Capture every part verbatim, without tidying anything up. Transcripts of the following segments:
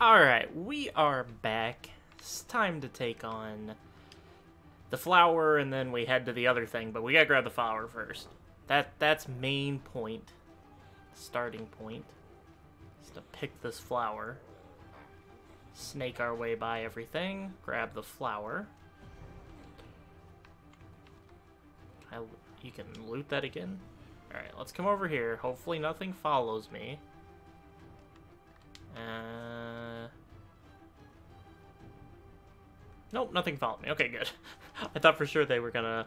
Alright, we are back. It's time to take on the flower, and then we head to the other thing, but we gotta grab the flower first. That That's main point. Starting point. Is to pick this flower. Snake our way by everything. Grab the flower. I, you can loot that again. Alright, let's come over here. Hopefully nothing follows me. Uh, nope, nothing followed me. Okay, good. I thought for sure they were gonna...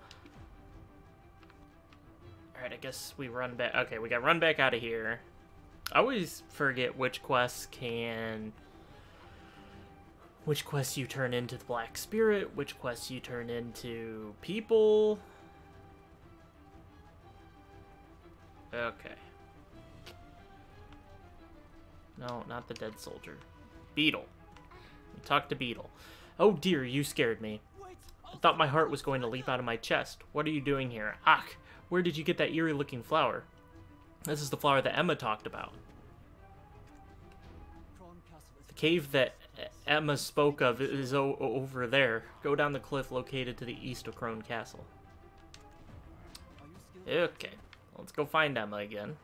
Alright, I guess we run back... Okay, we got run back out of here. I always forget which quests can... Which quests you turn into the Black Spirit, which quests you turn into people... Okay. No, not the dead soldier. Beetle. Talk to Beetle. Oh dear, you scared me. I thought my heart was going to leap out of my chest. What are you doing here? Ach, where did you get that eerie looking flower? This is the flower that Emma talked about. The cave that Emma spoke of is o over there. Go down the cliff located to the east of Crone Castle. Okay. Let's go find Emma again.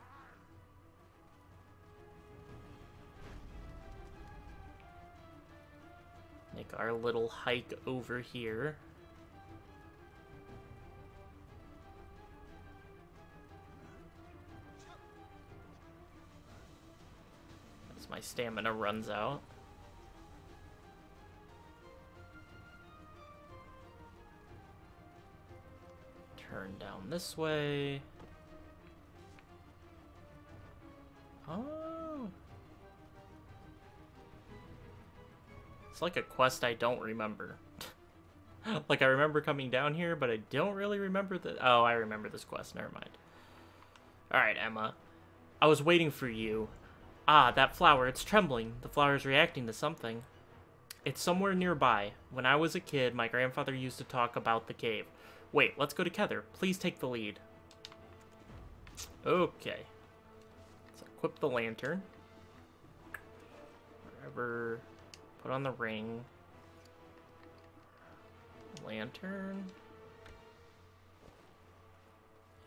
Make our little hike over here. As my stamina runs out. Turn down this way. Oh. It's like a quest I don't remember. Like, I remember coming down here, but I don't really remember the... Oh, I remember this quest. Never mind. Alright, Emma. I was waiting for you. Ah, that flower. It's trembling. The flower's reacting to something. It's somewhere nearby. When I was a kid, my grandfather used to talk about the cave. Wait, let's go together. Please take the lead. Okay. Equip the lantern. Wherever. Put on the ring. Lantern.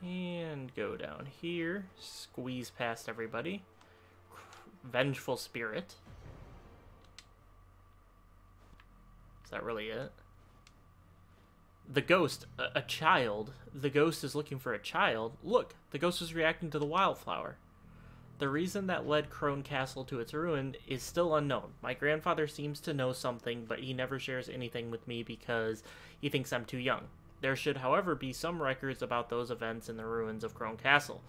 And go down here. Squeeze past everybody. Vengeful Spirit. Is that really it? The ghost. A, a child. The ghost is looking for a child. Look, the ghost is reacting to the wildflower. The reason that led Crone Castle to its ruin is still unknown. My grandfather seems to know something, but he never shares anything with me because he thinks I'm too young. There should, however, be some records about those events in the ruins of Crone Castle.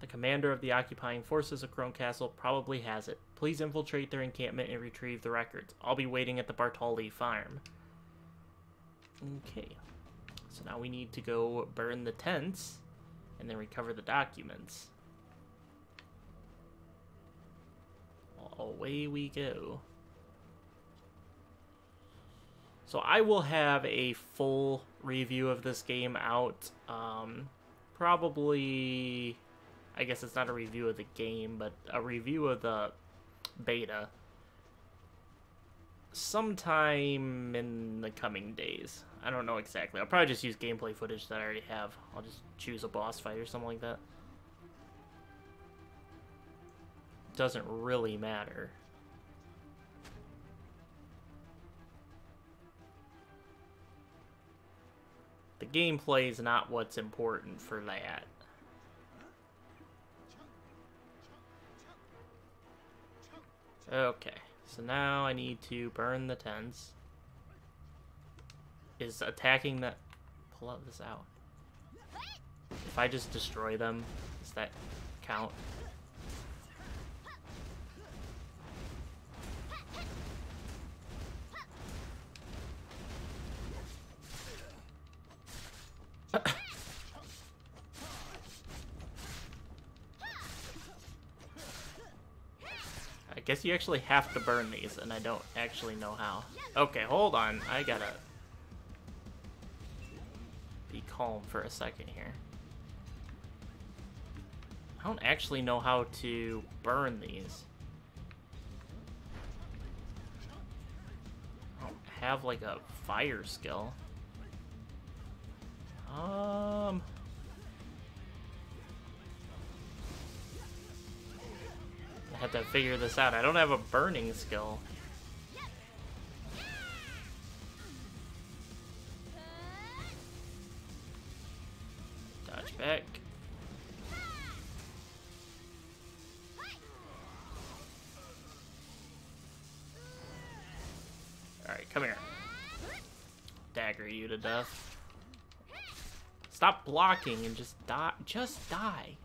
The commander of the occupying forces of Crone Castle probably has it. Please infiltrate their encampment and retrieve the records. I'll be waiting at the Bartoli farm. Okay. So now we need to go burn the tents and then recover the documents. Away we go. So I will have a full review of this game out. Um, probably, I guess it's not a review of the game, but a review of the beta. Sometime in the coming days. I don't know exactly. I'll probably just use gameplay footage that I already have. I'll just choose a boss fight or something like that. Doesn't really matter. The gameplay is not what's important for that. Okay, so now I need to burn the tents. Is attacking that... Pull this out. If I just destroy them, does that count? I guess you actually have to burn these, and I don't actually know how. Okay, hold on. I gotta be calm for a second here. I don't actually know how to burn these. have like a fire skill. Um. I have to figure this out. I don't have a burning skill. Dodge back. Alright, come here. Dagger you to death. Stop blocking and just die. Just die.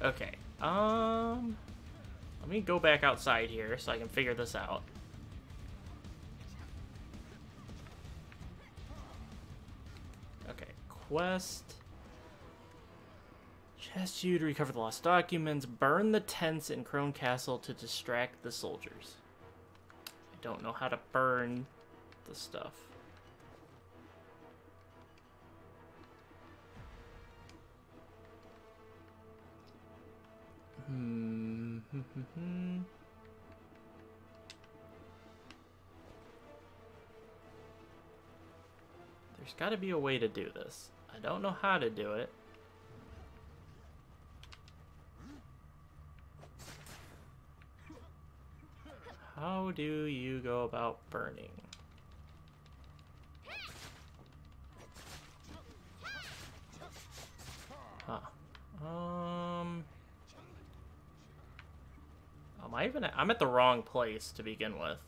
Okay. Um. Let me go back outside here so I can figure this out. Okay. Quest. Chest you to recover the lost documents. Burn the tents in Crone Castle to distract the soldiers. I don't know how to burn the stuff. Hmm. There's got to be a way to do this. I don't know how to do it. How do you go about burning? Huh. Um... Am I even at, I'm at the wrong place to begin with.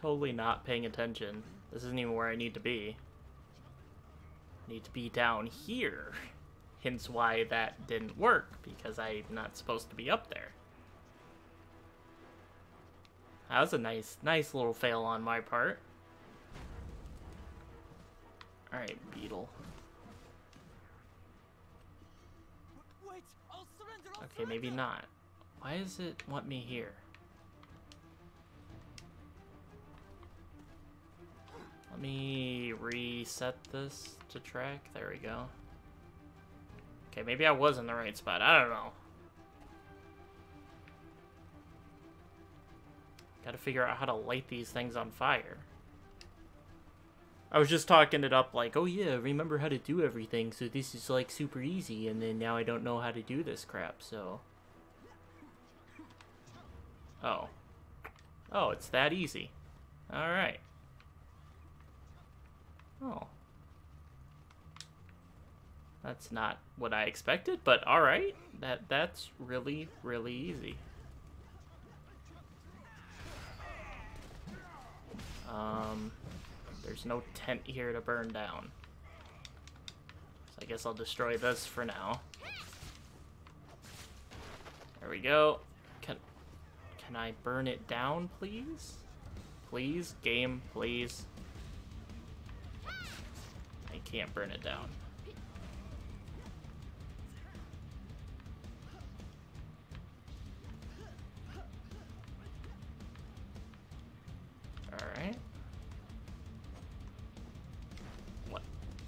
Totally not paying attention. This isn't even where I need to be. I need to be down here. Hence why that didn't work, because I'm not supposed to be up there. That was a nice, nice little fail on my part. Alright, Beetle. Okay, maybe not. Why does it want me here? Let me reset this to track. There we go. Okay, maybe I was in the right spot. I don't know. Gotta figure out how to light these things on fire. I was just talking it up like, oh yeah, remember how to do everything, so this is like super easy, and then now I don't know how to do this crap, so... Oh. Oh, it's that easy. Alright. Oh. That's not what I expected, but alright. That, that's really, really easy. Um... There's no tent here to burn down. So I guess I'll destroy this for now. There we go. Can can I burn it down, please? Please, game, please. I can't burn it down.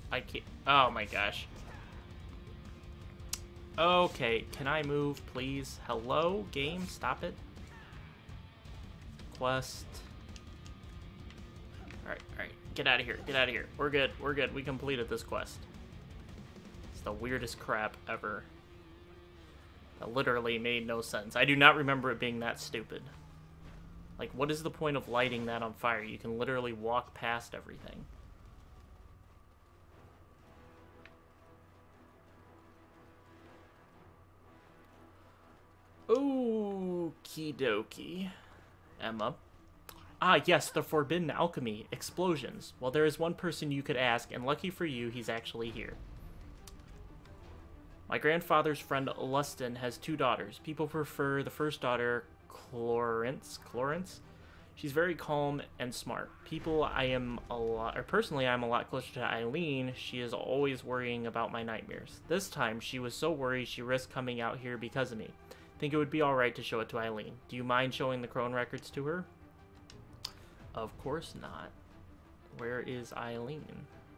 I can't. Oh my gosh. Okay, can I move, please? Hello, game, stop it. Quest. Alright, alright. Get out of here, get out of here. We're good, we're good. We completed this quest. It's the weirdest crap ever. That literally made no sense. I do not remember it being that stupid. Like, what is the point of lighting that on fire? You can literally walk past everything. Okie dokie. Emma. Ah, yes, the forbidden alchemy. Explosions. Well, there is one person you could ask, and lucky for you, he's actually here. My grandfather's friend Lustin has two daughters. People prefer the first daughter, Clorence. Clorence? She's very calm and smart. People I am a lot, or personally, I'm a lot closer to Eileen. She is always worrying about my nightmares. This time, she was so worried she risked coming out here because of me. Think it would be alright to show it to Eileen. Do you mind showing the Crone records to her? Of course not. Where is Eileen?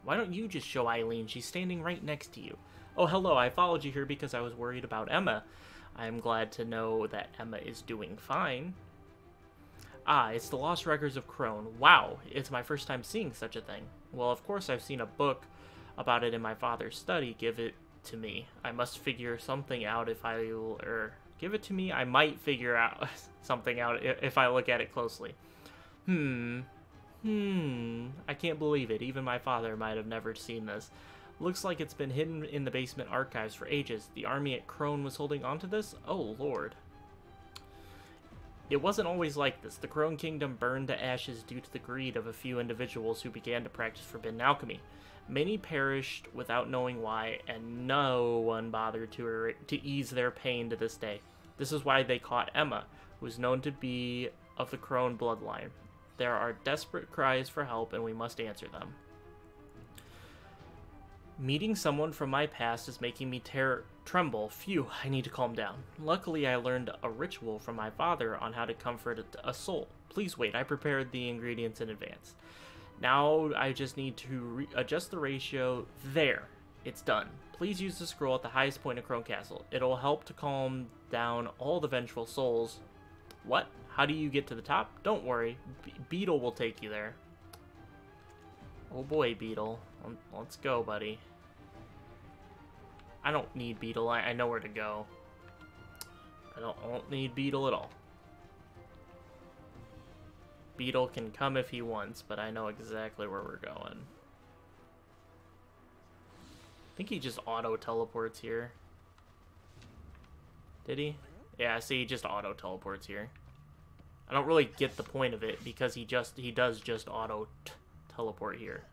Why don't you just show Eileen? She's standing right next to you. Oh, hello, I followed you here because I was worried about Emma. I am glad to know that Emma is doing fine. Ah, it's the Lost Records of Crone. Wow, it's my first time seeing such a thing. Well, of course I've seen a book about it in my father's study. Give it to me. I must figure something out if I will... Er, give it to me? I might figure out something out if I look at it closely. Hmm. Hmm. I can't believe it. Even my father might have never seen this. Looks like it's been hidden in the basement archives for ages. The army at Crone was holding onto this? Oh, Lord. It wasn't always like this. The Crone Kingdom burned to ashes due to the greed of a few individuals who began to practice forbidden alchemy. Many perished without knowing why, and no one bothered to, to ease their pain to this day. This is why they caught Emma, who is known to be of the Crone bloodline. There are desperate cries for help, and we must answer them. Meeting someone from my past is making me ter tremble. Phew, I need to calm down. Luckily, I learned a ritual from my father on how to comfort a soul. Please wait, I prepared the ingredients in advance. Now I just need to re adjust the ratio. There, it's done. Please use the scroll at the highest point of Crone Castle. It'll help to calm down all the vengeful souls. What? How do you get to the top? Don't worry, Be Beetle will take you there. Oh boy, Beetle. Let's go, buddy. I don't need Beetle. I, I know where to go. I don't, I don't need Beetle at all. Beetle can come if he wants, but I know exactly where we're going. I think he just auto-teleports here. Did he? Yeah, see, he just auto-teleports here. I don't really get the point of it, because he just he does just auto-teleport here.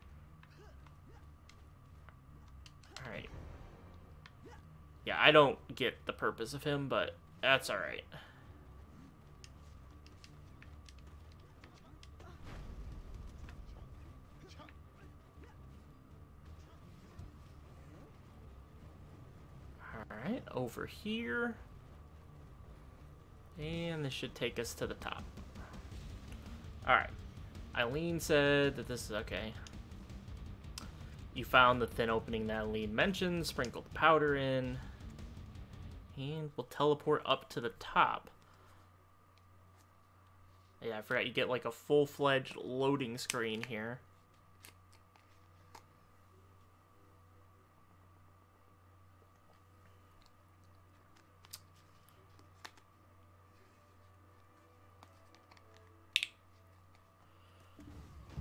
Alright. Yeah, I don't get the purpose of him, but that's alright. Alright, over here. And this should take us to the top. Alright. Eileen said that this is okay. You found the thin opening that Eileen mentioned, sprinkle the powder in, and we'll teleport up to the top. Yeah, I forgot you get like a full-fledged loading screen here.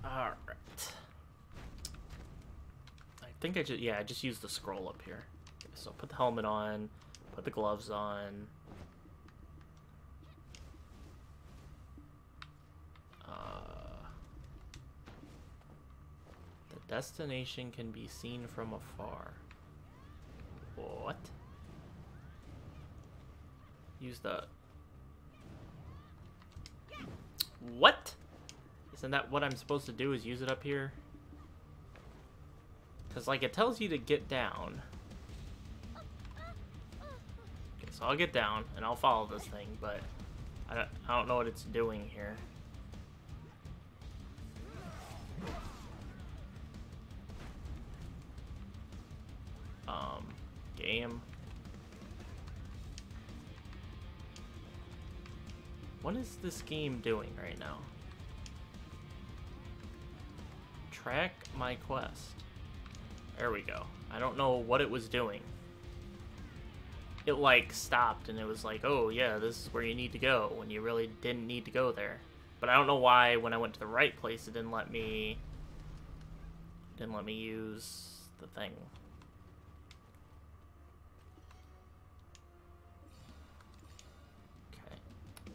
Alright. I think I just, yeah, I just used the scroll up here. So put the helmet on, put the gloves on. Uh, the destination can be seen from afar. What? Use the... What? Isn't that what I'm supposed to do, is use it up here? Because, like, it tells you to get down. Okay, so I'll get down, and I'll follow this thing, but I don't, I don't know what it's doing here. Um, game. What is this game doing right now? Track my quest. There we go. I don't know what it was doing. It, like, stopped, and it was like, oh, yeah, this is where you need to go, when you really didn't need to go there. But I don't know why, when I went to the right place, it didn't let me... didn't let me use the thing. Okay.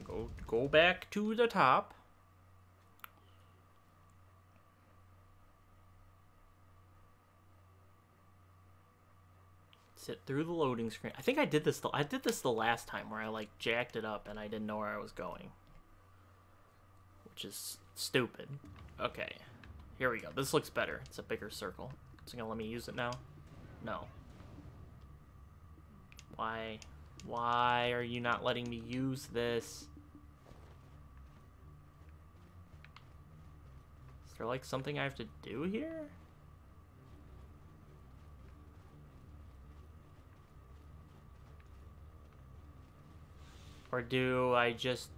Go, go back to the top. Sit through the loading screen. I think I did this. The, I did this the last time where I like jacked it up and I didn't know where I was going, which is stupid. Okay, here we go. This looks better. It's a bigger circle. Is it gonna let me use it now? No. Why? Why are you not letting me use this? Is there like something I have to do here? Or do I just...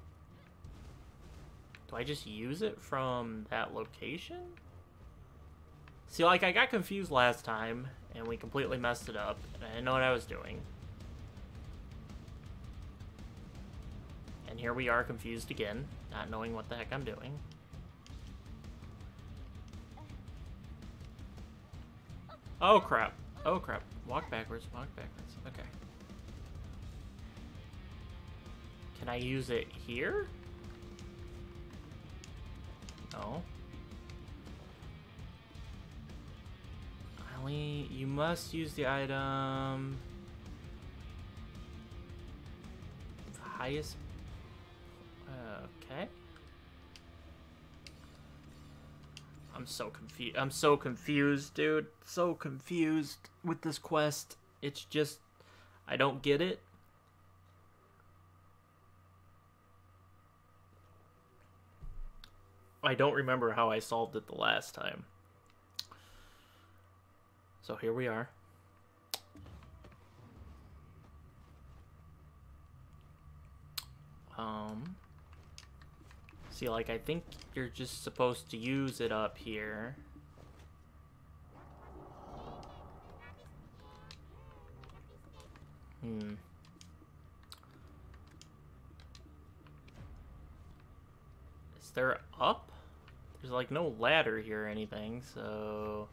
Do I just use it from that location? See, like, I got confused last time, and we completely messed it up, and I didn't know what I was doing. And here we are, confused again, not knowing what the heck I'm doing. Oh, crap. Oh, crap. Walk backwards, walk backwards. Okay. Can I use it here? No. Eileen, you must use the item... The highest... Uh, okay. I'm so confused. I'm so confused, dude. So confused with this quest. It's just... I don't get it. I don't remember how I solved it the last time. So here we are. Um, see, like, I think you're just supposed to use it up here. Hmm. Is there up? There's, like, no ladder here or anything, so...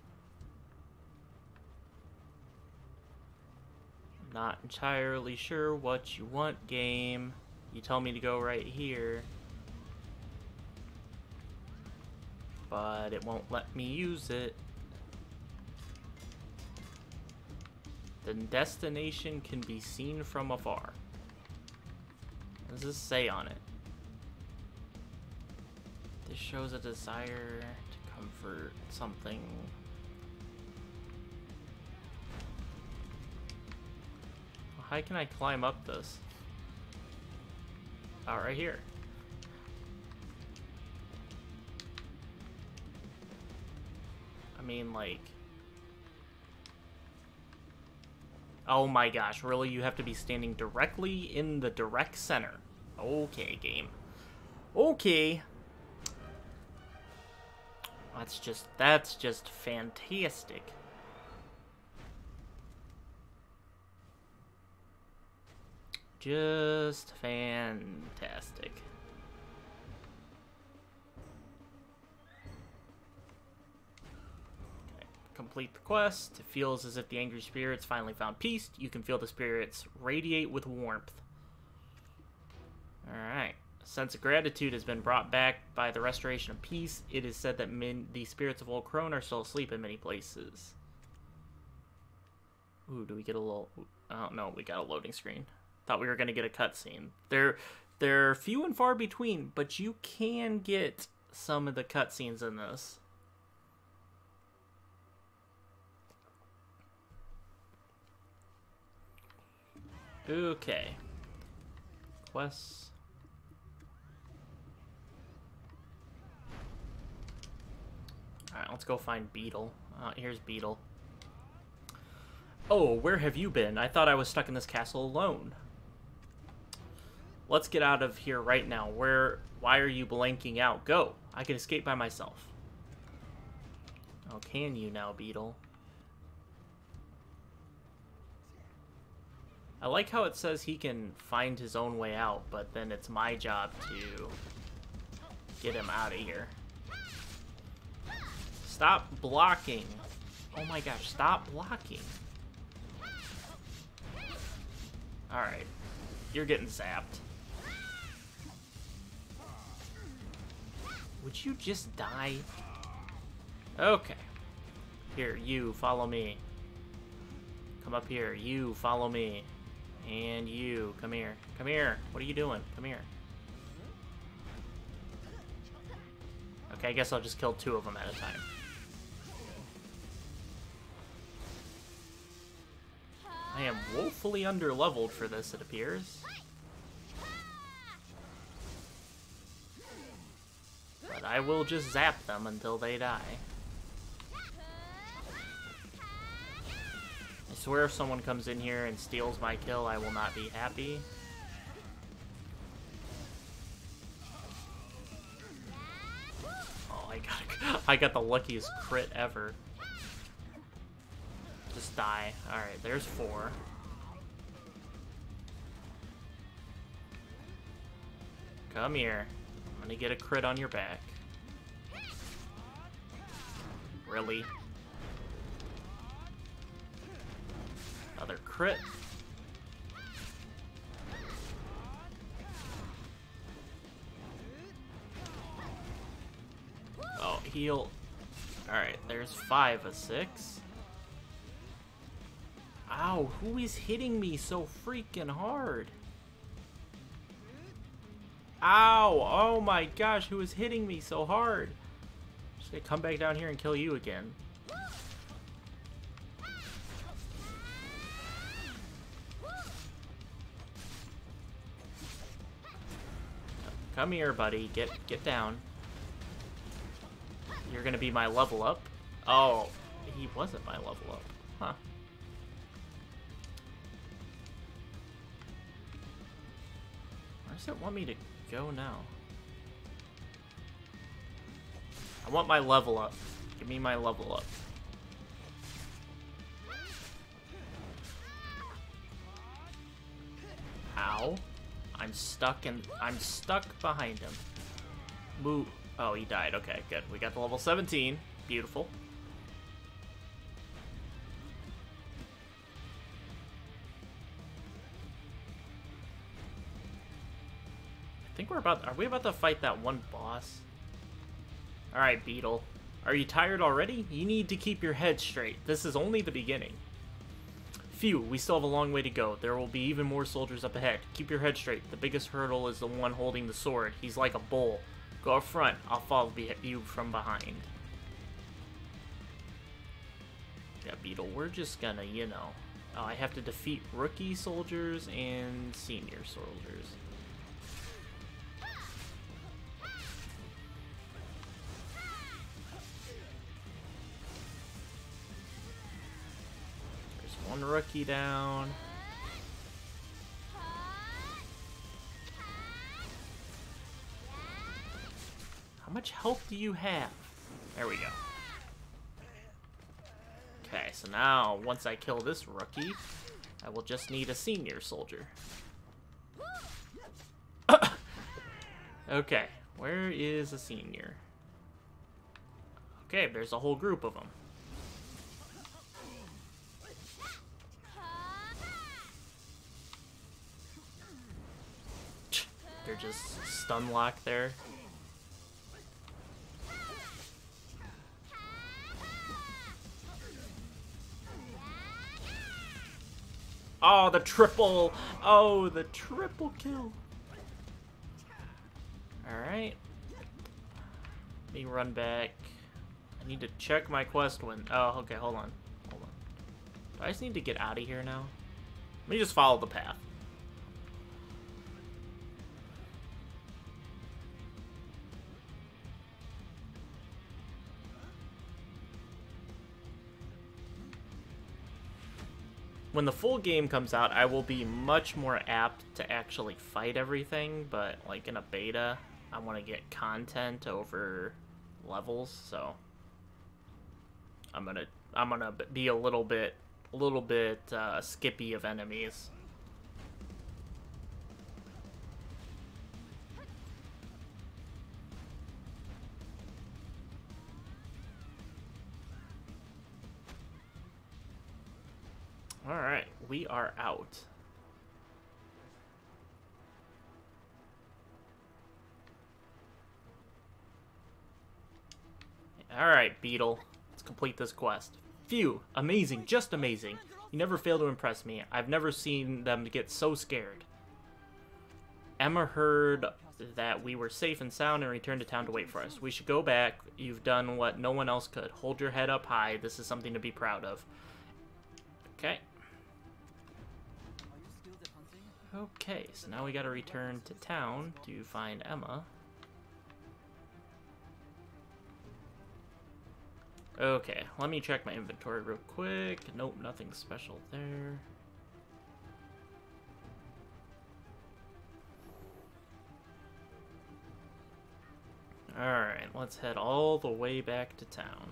I'm not entirely sure what you want, game. You tell me to go right here. But it won't let me use it. The destination can be seen from afar. What does this say on it? This shows a desire to comfort something. Well, how can I climb up this? About right here. I mean, like... Oh my gosh, really? You have to be standing directly in the direct center. Okay, game. Okay. That's just, that's just fantastic. Just fantastic. Okay. Complete the quest. It feels as if the angry spirits finally found peace. You can feel the spirits radiate with warmth. Alright. A sense of gratitude has been brought back by the restoration of peace. It is said that men, the spirits of old Crone are still asleep in many places. Ooh, do we get a little... I don't know, we got a loading screen. Thought we were going to get a cutscene. They're, they're few and far between, but you can get some of the cutscenes in this. Okay. Quests... Alright, let's go find Beetle. Uh, here's Beetle. Oh, where have you been? I thought I was stuck in this castle alone. Let's get out of here right now. Where? Why are you blanking out? Go! I can escape by myself. Oh, can you now, Beetle? I like how it says he can find his own way out, but then it's my job to get him out of here. Stop blocking. Oh my gosh, stop blocking. Alright. You're getting zapped. Would you just die? Okay. Here, you, follow me. Come up here. You, follow me. And you, come here. Come here. What are you doing? Come here. Okay, I guess I'll just kill two of them at a time. I am woefully underleveled for this, it appears. But I will just zap them until they die. I swear if someone comes in here and steals my kill, I will not be happy. I got I got the luckiest crit ever. Just die. Alright, there's four. Come here. I'm gonna get a crit on your back. Really? Another crit. Oh, heal. Alright, there's five, a six. Ow, who is hitting me so freaking hard? Ow, oh my gosh, who is hitting me so hard? I'm just gonna come back down here and kill you again. Come here, buddy. Get get down. You're gonna be my level up. Oh, he wasn't my level up. Huh. Where does it want me to go now? I want my level up. Give me my level up. Ow. I'm stuck and I'm stuck behind him. Move. Oh, he died. Okay, good. We got the level seventeen. Beautiful. I think we're about. Are we about to fight that one boss? All right, Beetle. Are you tired already? You need to keep your head straight. This is only the beginning. Phew, we still have a long way to go. There will be even more soldiers up ahead. Keep your head straight. The biggest hurdle is the one holding the sword. He's like a bull. Go up front. I'll follow you from behind. Yeah, Beetle, we're just gonna, you know... Uh, I have to defeat rookie soldiers and senior soldiers. One rookie down. How much health do you have? There we go. Okay, so now once I kill this rookie, I will just need a senior soldier. Okay, where is a senior? Okay, there's a whole group of them. They're just stun locked there. Oh, the triple! Oh, the triple kill! Alright. Let me run back. I need to check my quest win. Oh, okay, hold on. Hold on. Do I just need to get out of here now? Let me just follow the path. When the full game comes out, I will be much more apt to actually fight everything, but like in a beta, I want to get content over levels, so I'm gonna I'm gonna be a little bit a little bit uh, skippy of enemies. Alright, we are out. Alright, Beetle. Let's complete this quest. Phew! Amazing, just amazing. You never fail to impress me. I've never seen them get so scared. Emma heard that we were safe and sound and returned to town to wait for us. We should go back. You've done what no one else could. Hold your head up high. This is something to be proud of. Okay. Okay, so now we gotta return to town to find Emma. Okay, let me check my inventory real quick. Nope, nothing special there. Alright, Let's head all the way back to town.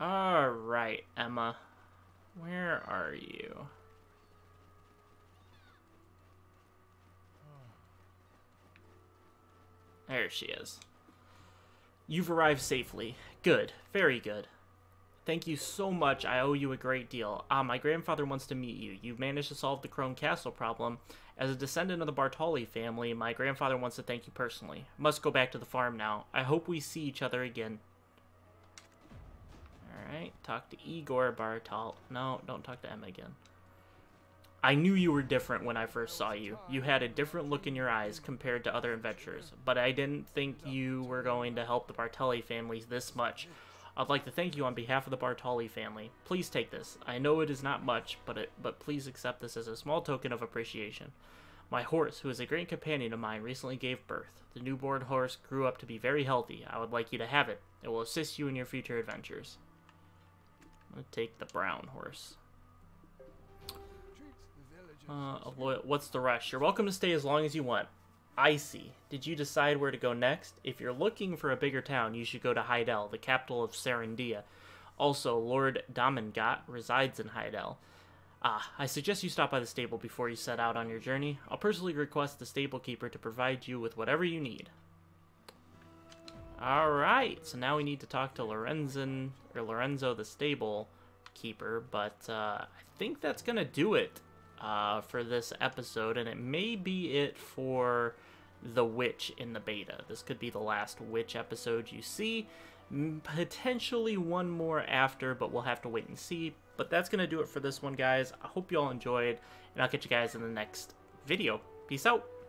Alright, Emma. Where are you? There she is. You've arrived safely. Good. Very good. Thank you so much. I owe you a great deal. Ah, my grandfather wants to meet you. You've managed to solve the Crone Castle problem. As a descendant of the Bartoli family, my grandfather wants to thank you personally. Must go back to the farm now. I hope we see each other again. Alright, talk to Igor Bartol. No, don't talk to Emma again. I knew you were different when I first saw you. You had a different look in your eyes compared to other adventurers, but I didn't think you were going to help the Bartoli families this much. I'd like to thank you on behalf of the Bartoli family. Please take this. I know it is not much, but, it, but please accept this as a small token of appreciation. My horse, who is a great companion of mine, recently gave birth. The newborn horse grew up to be very healthy. I would like you to have it. It will assist you in your future adventures. I'm gonna take the brown horse. Uh, what's the rush? You're welcome to stay as long as you want. I see. Did you decide where to go next? If you're looking for a bigger town, you should go to Heidel, the capital of Serendia. Also, Lord Damengat resides in Heidel. Ah, I suggest you stop by the stable before you set out on your journey. I'll personally request the stable keeper to provide you with whatever you need. Alright, so now we need to talk to Lorenzen, or Lorenzo the stable keeper, but uh, I think that's going to do it uh, for this episode, and it may be it for the Witch in the beta. This could be the last Witch episode you see, potentially one more after, but we'll have to wait and see. But that's going to do it for this one, guys. I hope you all enjoyed, and I'll catch you guys in the next video. Peace out!